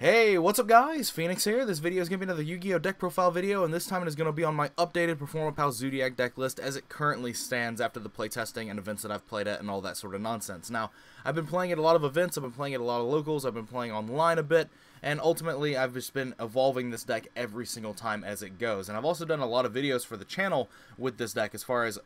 Hey, what's up guys? Phoenix here. This video is going to be another Yu-Gi-Oh! Deck profile video, and this time it is going to be on my updated Performapal Zoodiac deck list as it currently stands after the playtesting and events that I've played at and all that sort of nonsense. Now, I've been playing at a lot of events, I've been playing at a lot of locals, I've been playing online a bit, and ultimately I've just been evolving this deck every single time as it goes. And I've also done a lot of videos for the channel with this deck as far as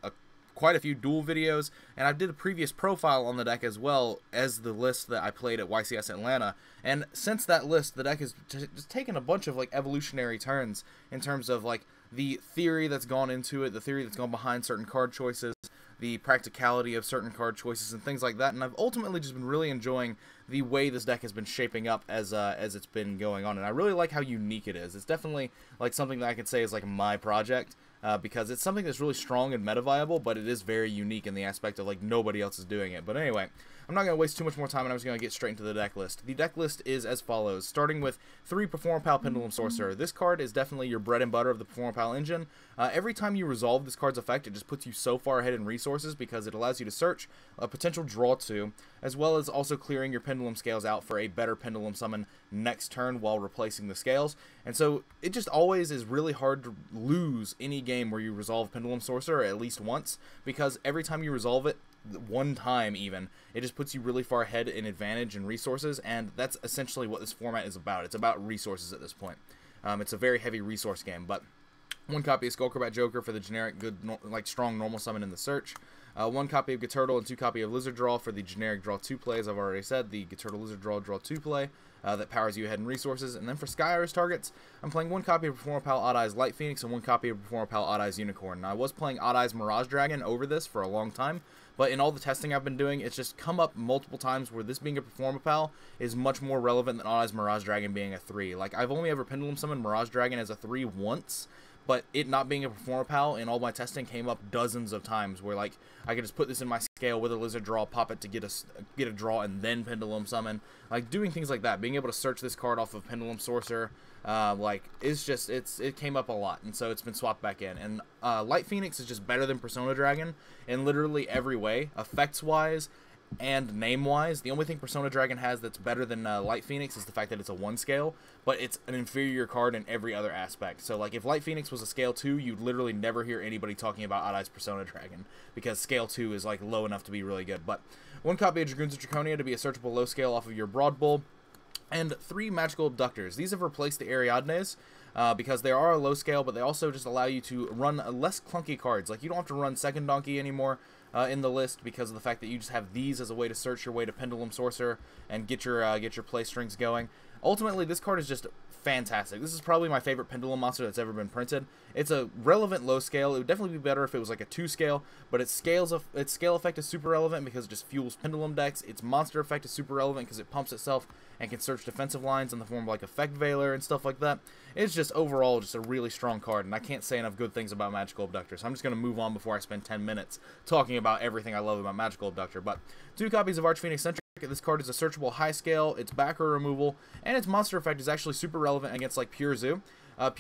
quite a few dual videos, and I did a previous profile on the deck as well as the list that I played at YCS Atlanta, and since that list the deck has just taken a bunch of like evolutionary turns in terms of like the theory that's gone into it, the theory that's gone behind certain card choices, the practicality of certain card choices and things like that, and I've ultimately just been really enjoying the way this deck has been shaping up as it's been going on, and I really like how unique it is. It's definitely like something that I could say is like my project, because it's something that's really strong and meta-viable, but it is very unique in the aspect of, like, nobody else is doing it. But anyway, I'm not going to waste too much more time, and I'm just going to get straight into the deck list. The deck list is as follows, starting with 3 Performapal Pendulum Sorcerer. This card is definitely your bread and butter of the Performapal engine. Every time you resolve this card's effect, it just puts you so far ahead in resources because it allows you to search a potential draw to, as well as also clearing your Pendulum Scales out for a better Pendulum Summon next turn while replacing the Scales. And so, it just always is really hard to lose any game where you resolve Pendulum Sorcerer at least once, because every time you resolve it, one time even, it just puts you really far ahead in advantage and resources, and that's essentially what this format is about. It's about resources at this point. It's a very heavy resource game, but one copy of Skullcrobat Joker for the generic good, like strong normal summon in the search. One copy of Geturtle and 2 copy of Lizardraw for the generic draw 2 play, as I've already said, the Geturtle Lizardraw draw 2 play that powers you ahead in resources. And then for Sky Iris targets, I'm playing 1 copy of Performapal Odd-Eyes Light Phoenix and 1 copy of Performapal Odd-Eyes Unicorn. Now, I was playing Odd-Eyes Mirage Dragon over this for a long time, but in all the testing I've been doing, it's just come up multiple times where this being a Performapal is much more relevant than Odd-Eyes Mirage Dragon being a 3. Like, I've only ever Pendulum Summoned Mirage Dragon as a 3 once, but it not being a Performapal in all my testing came up dozens of times where, like, I could just put this in my scale with a Lizardraw, pop it to get a draw, and then Pendulum Summon. Like, doing things like that, being able to search this card off of Pendulum Sorcerer, like, it's just, it came up a lot, and so it's been swapped back in. And Light Phoenix is just better than Persona Dragon in literally every way, effects-wise and name-wise. The only thing Persona Dragon has that's better than Light Phoenix is the fact that it's a 1 scale, but it's an inferior card in every other aspect. So, like, if Light Phoenix was a scale 2, you'd literally never hear anybody talking about Odd-Eyes Persona Dragon, because scale 2 is, like, low enough to be really good. But 1 copy of Dragoons of Draconia to be a searchable low scale off of your Broadbull, and 3 Magical Abductors. These have replaced the Ariadnes, because they are a low scale, but they also just allow you to run less clunky cards. Like, you don't have to run Second Donkey anymore in the list because of the fact that you just have these as a way to search your way to Pendulum Sorcerer and get your play strings going. Ultimately, this card is just fantastic. This is probably my favorite Pendulum monster that's ever been printed. It's a relevant low scale. It would definitely be better if it was like a 2 scale, but its scale effect is super relevant because it just fuels Pendulum decks. Its monster effect is super relevant because it pumps itself and can search defensive lines in the form of like Effect Veiler and stuff like that. It's just overall just a really strong card, and I can't say enough good things about Magical Abductor, so I'm just going to move on before I spend 10 minutes talking about everything I love about Magical Abductor. But 2 copies of Archfiend Eccentric. This card is a searchable high scale, its backer removal, and its monster effect is actually super relevant against like Pure Zoo.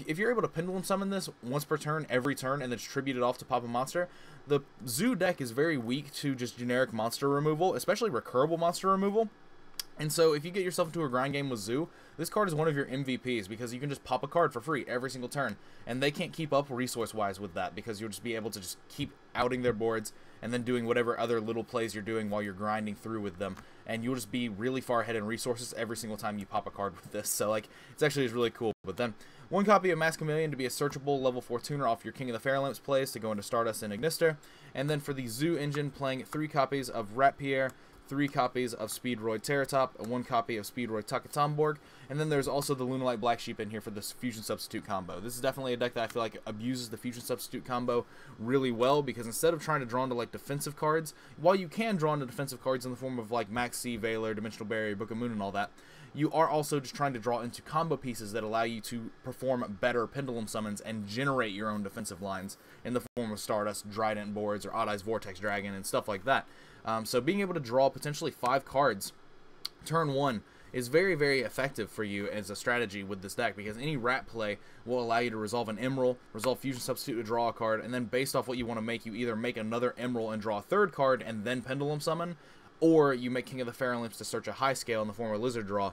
If you're able to Pendulum Summon this once per turn, every turn, and then tribute it off to pop a monster, the Zoo deck is very weak to just generic monster removal, especially recurable monster removal. And so if you get yourself into a grind game with Zoo, this card is one of your MVPs because you can just pop a card for free every single turn, and they can't keep up resource-wise with that because you'll just be able to just keep outing their boards and then doing whatever other little plays you're doing while you're grinding through with them, and you'll just be really far ahead in resources every single time you pop a card with this. So, like, it's actually really cool. But then 1 copy of Maxx Chameleon to be a searchable level 4 tuner off your King of the Feral Imps plays to go into Stardust and Ignister, and then for the Zoo engine, playing 3 copies of Ratpier, 3 copies of Speedroid Terrortop, and 1 copy of Speedroid Takatomborg, and then there's also the Lunalight Black Sheep in here for this Fusion Substitute combo. This is definitely a deck that I feel like abuses the Fusion Substitute combo really well, because instead of trying to draw into like defensive cards, while you can draw into defensive cards in the form of like Maxx C, Veiler, Dimensional Barrier, Book of Moon, and all that, you are also just trying to draw into combo pieces that allow you to perform better Pendulum Summons and generate your own defensive lines in the form of Stardust, Drident boards, or Odd-Eyes Vortex Dragon, and stuff like that. So being able to draw potentially 5 cards turn 1 is very, very effective for you as a strategy with this deck, because any rat play will allow you to resolve an Emerald, resolve Fusion Substitute to draw a card, and then based off what you want to make, you either make another Emerald and draw a 3rd card and then Pendulum Summon, or you make King of the Feral Imps to search a high scale in the form of Lizardraw,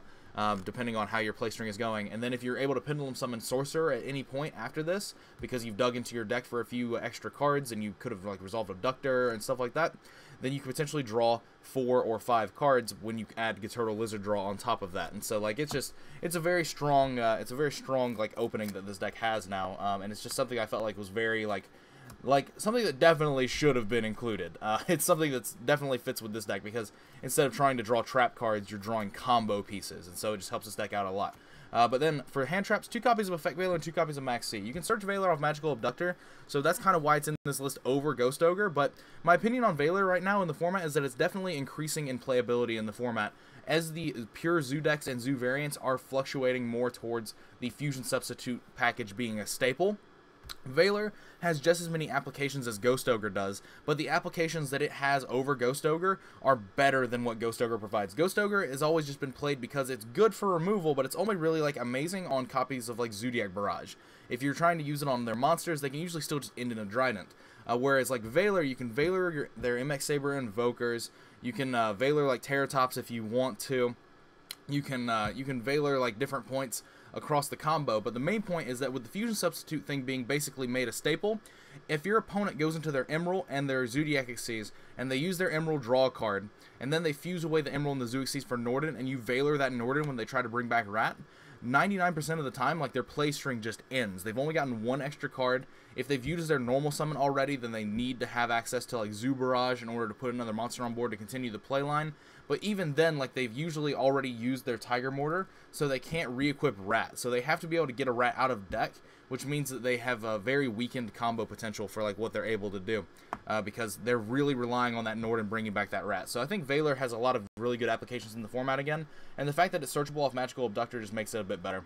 depending on how your play string is going. And then if you're able to Pendulum Summon Sorcerer at any point after this, because you've dug into your deck for a few extra cards and you could have like resolved Abductor and stuff like that, then you could potentially draw 4 or 5 cards when you add Geturtle Lizardraw on top of that. And so like it's a very strong like opening that this deck has now, and it's just something I felt like was very like something that definitely should have been included. It's something that's definitely fits with this deck because instead of trying to draw trap cards, you're drawing combo pieces, and so it just helps this deck out a lot. But then for hand traps, 2 copies of Effect Veiler and 2 copies of Maxx C. You can search Veiler off Magical Abductor, so that's kind of why it's in this list over Ghost Ogre, but my opinion on Veiler right now in the format is that it's definitely increasing in playability in the format as the pure Zoo decks and Zoo variants are fluctuating more towards the Fusion Substitute package being a staple. Veiler has just as many applications as Ghost Ogre does, but the applications that it has over Ghost Ogre are better than what Ghost Ogre provides. Ghost Ogre has always just been played because it's good for removal, but it's only really like amazing on copies of like Zoodiac Barrage. If you're trying to use it on their monsters, they can usually still just end in a Drident. Whereas like Veiler, you can Veiler their MX Saber Invokers, you can Veiler like Terrortops if you want to, you can Veiler like different points across the combo. But the main point is that with the Fusion Substitute thing being basically made a staple, if your opponent goes into their Emerald and their Zoodiac Xyz and they use their Emerald draw card and then they fuse away the Emerald and the Zoo Xyz for Norden and you Veiler that Norden when they try to bring back Rat, 99% of the time like their play string just ends. They've only gotten 1 extra card. If they've used their normal summon already, then they need to have access to like Zoo Barrage in order to put another monster on board to continue the play line. But even then, like they've usually already used their Tigermortar, so they can't re-equip Rat. So they have to be able to get a Rat out of deck, which means that they have a very weakened combo potential for like what they're able to do, because they're really relying on that Norden bringing back that Rat. So I think Veiler has a lot of really good applications in the format again, and the fact that it's searchable off Magical Abductor just makes it a bit better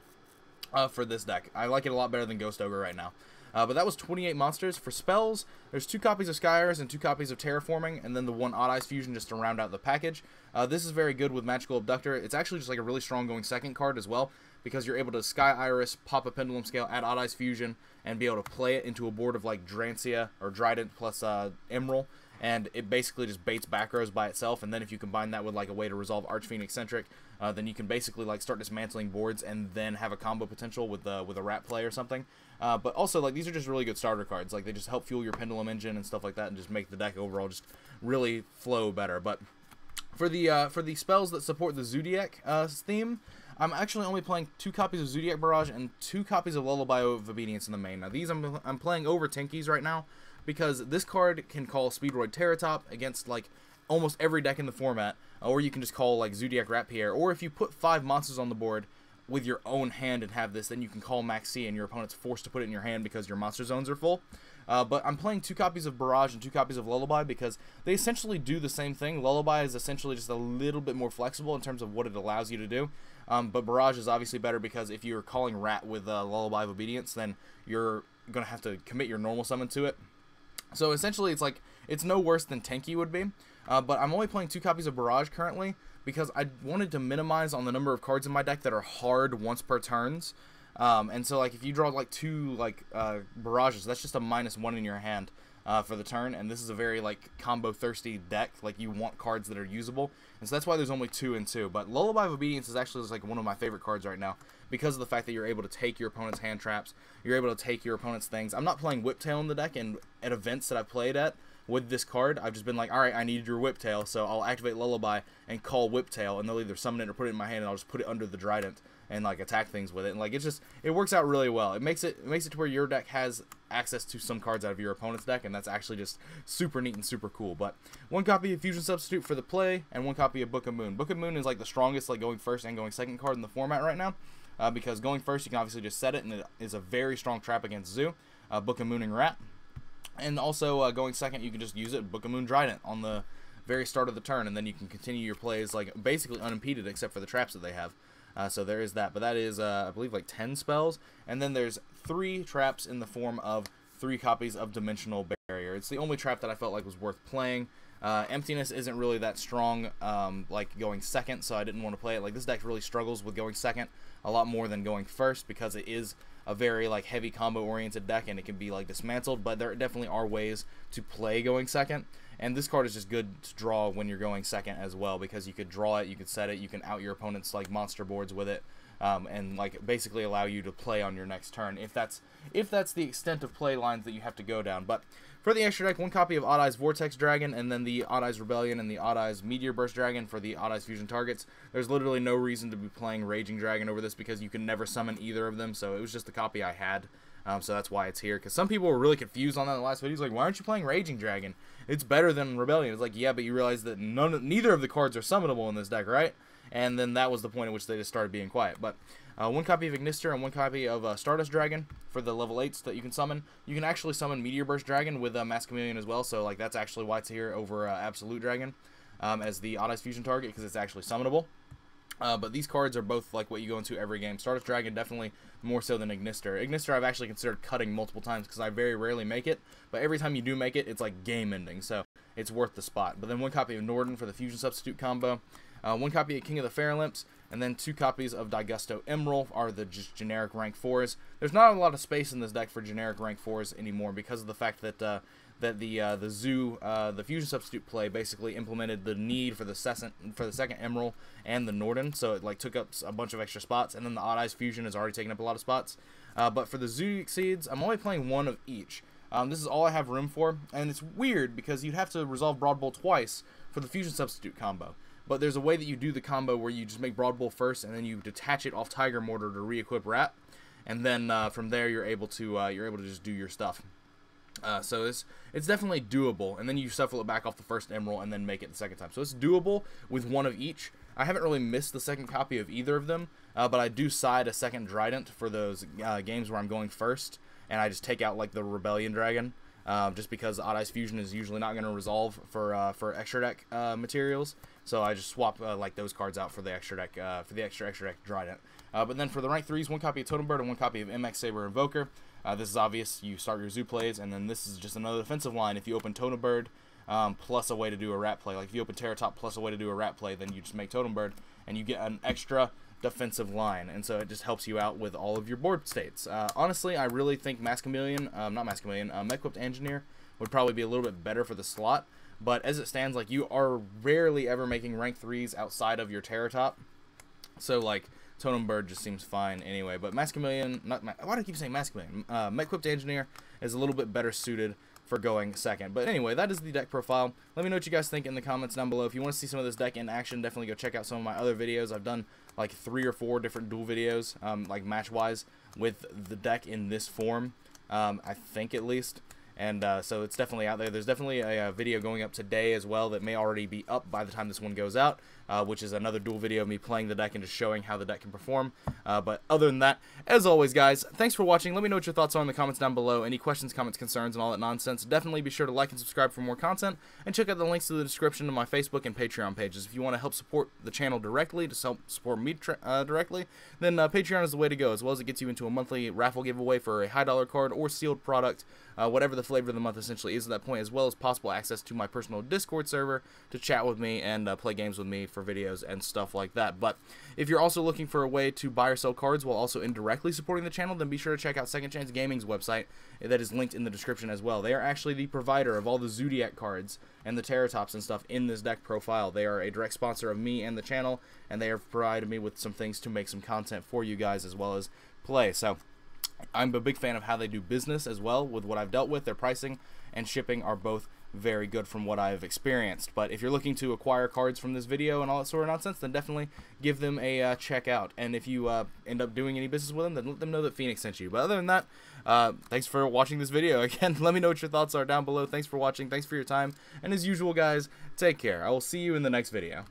for this deck. I like it a lot better than Ghost Ogre right now. But that was 28 monsters. For spells, there's 2 copies of Sky Iris and 2 copies of Terraforming, and then the 1 Odd-Eyes Fusion just to round out the package. This is very good with Magical Abductor. It's actually just like a really strong going second card as well, because you're able to Sky Iris, pop a Pendulum Scale, add Odd-Eyes Fusion, and be able to play it into a board of like Drancia or Drident plus Emerald, and it basically just baits back rows by itself. And then if you combine that with like a way to resolve Archfiend Eccentric, then you can basically like start dismantling boards and then have a combo potential with a Rat play or something. But also, like, these are just really good starter cards. Like, they just help fuel your Pendulum engine and stuff like that and just make the deck overall just really flow better. But for the spells that support the Zoodiac theme, I'm actually only playing 2 copies of Zoodiac Barrage and 2 copies of Lullaby of Obedience in the main. Now, these I'm playing over Tinkies right now because this card can call Speedroid Terrortop against, like, almost every deck in the format. Or you can just call, like, Zoodiac Ratpier. Or if you put 5 monsters on the board with your own hand and have this, then you can call Maxx C and your opponent's forced to put it in your hand because your monster zones are full. But I'm playing 2 copies of Barrage and 2 copies of Lullaby because they essentially do the same thing. Lullaby is essentially just a little bit more flexible in terms of what it allows you to do. But Barrage is obviously better because if you're calling Rat with Lullaby of Obedience, then you're going to have to commit your normal summon to it. So essentially it's like, it's no worse than Tanky would be. But I'm only playing 2 copies of Barrage currently, because I wanted to minimize on the number of cards in my deck that are hard once per turns. And so like if you draw like 2 like Barrages, that's just a -1 in your hand for the turn, and this is a very like combo thirsty deck. Like you want cards that are usable, and so that's why there's only 2 and 2. But Lullaby of Obedience is actually just like one of my favorite cards right now because of the fact that you're able to take your opponent's hand traps, you're able to take your opponent's things. I'm not playing Whiptail in the deck, and at events that I've played at with this card, I've just been like, alright, I need your Whiptail, so I'll activate Lullaby and call Whiptail, and they'll either summon it or put it in my hand, and I'll just put it under the Drident and like attack things with it. And like it's just, it works out really well. It makes it to where your deck has access to some cards out of your opponent's deck, and that's actually just super neat and super cool. But 1 copy of Fusion Substitute for the play, and 1 copy of Book of Moon. Book of Moon is like the strongest like going first and going second card in the format right now, because going first you can obviously just set it, and it is a very strong trap against Zoo, Book of Moon and Rat. And also, going second, you can just use it, Book of Moon Drident, on the very start of the turn, and then you can continue your plays, like, basically unimpeded, except for the traps that they have. So there is that, but that is, I believe, like 10 spells, and then there's 3 traps in the form of 3 copies of Dimensional Barrier. It's the only trap that I felt like was worth playing. Emptiness isn't really that strong, like, going second, so I didn't want to play it. Like, this deck really struggles with going second a lot more than going first, because it is a very like heavy combo oriented deck, and it can be like dismantled, but there definitely are ways to play going second. And this card is just good to draw when you're going second as well, because you could draw it, you could set it, you can out your opponent's like monster boards with it, and like basically allow you to play on your next turn if that's the extent of play lines that you have to go down. But for the extra deck, one copy of Odd-Eyes Vortex Dragon, and then the Odd-Eyes Rebellion and the Odd-Eyes Meteor Burst Dragon for the Odd-Eyes Fusion targets. There's literally no reason to be playing Raging Dragon over this because you can never summon either of them, so it was just the copy I had. So that's why it's here, because some people were really confused on that in the last video. He's like, why aren't you playing Raging Dragon? It's better than Rebellion. It's like, yeah, but you realize that neither of the cards are summonable in this deck, right? And then that was the point at which they just started being quiet. But one copy of Ignister and one copy of Stardust Dragon for the level 8s that you can summon. You can actually summon Meteor Burst Dragon with Mass Chameleon as well, so like that's actually why it's here over Absolute Dragon as the Odd-Eyes Fusion target, because it's actually summonable. But these cards are both like what you go into every game. Stardust Dragon definitely more so than Ignister. Ignister I've actually considered cutting multiple times because I very rarely make it, but every time you do make it, it's like game ending, so it's worth the spot. But then one copy of Norden for the Fusion Substitute combo, one copy of King of the Feral Imps, and then two copies of Digusto Emerald are the just generic rank 4s. There's not a lot of space in this deck for generic rank 4s anymore because of the fact that the Fusion Substitute play basically implemented the need for the second Emerald and the Norden, so it like took up a bunch of extra spots, and then the Odd-Eyes Fusion has already taken up a lot of spots. But for the Zoodiac Xyz, I'm only playing one of each. This is all I have room for, and it's weird because you'd have to resolve Broadbull twice for the Fusion Substitute combo. But there's a way that you do the combo where you just make Broadbull first, and then you detach it off Tigermortar to re-equip Rat, and then from there you're able to just do your stuff. So it's definitely doable, and then you shuffle it back off the first Emerald and then make it the second time. So it's doable with one of each. I haven't really missed the second copy of either of them, but I do side a second Drident for those games where I'm going first, and I just take out like the Rebellion Dragon, just because Odd-Eyes Fusion is usually not going to resolve for extra deck materials. So I just swap like those cards out for the extra deck for the extra deck Drident. But then for the rank 3s, one copy of Totem Bird and one copy of MX Saber Invoker. This is obvious. You start your zoo plays, and then this is just another defensive line. If you open Totem Bird plus a way to do a rat play, like if you open Terrortop plus a way to do a rat play, then you just make Totem Bird, and you get an extra defensive line, and so it just helps you out with all of your board states. Honestly, I really think Mech-Equipped Engineer would probably be a little bit better for the slot, but as it stands, like, you are rarely ever making rank 3s outside of your Terrortop, so like Totem Bird just seems fine anyway. But why do I keep saying Maxx C? Mech-Equipped Engineer is a little bit better suited for going second. But anyway, that is the deck profile. Let me know what you guys think in the comments down below. If you want to see some of this deck in action, definitely go check out some of my other videos. I've done like 3 or 4 different duel videos, like match-wise, with the deck in this form, I think at least. And so it's definitely out there. There's definitely a video going up today as well that may already be up by the time this one goes out, which is another dual video of me playing the deck and just showing how the deck can perform. But other than that, as always, guys, thanks for watching. Let me know what your thoughts are in the comments down below. Any questions, comments, concerns, and all that nonsense. Definitely be sure to like and subscribe for more content, and check out the links to the description to my Facebook and Patreon pages. If you want to help support the channel directly, to help support me directly, then Patreon is the way to go, as well as it gets you into a monthly raffle giveaway for a high-dollar card or sealed product, whatever the flavor of the month essentially is at that point, as well as possible access to my personal Discord server to chat with me and play games with me for videos and stuff like that. But if you're also looking for a way to buy or sell cards while also indirectly supporting the channel, then be sure to check out Second Chance Gaming's website that is linked in the description as well. They are actually the provider of all the Zoodiac cards and the Terrortops and stuff in this deck profile. They are a direct sponsor of me and the channel, and they have provided me with some things to make some content for you guys as well as play. So I'm a big fan of how they do business as well. With what I've dealt with, their pricing and shipping are both very good from what I've experienced. But if you're looking to acquire cards from this video and all that sort of nonsense, then definitely give them a check out. And if you end up doing any business with them, then let them know that Phoenix sent you. But other than that, thanks for watching this video. Again, let me know what your thoughts are down below. Thanks for watching. Thanks for your time. And as usual, guys, take care. I will see you in the next video.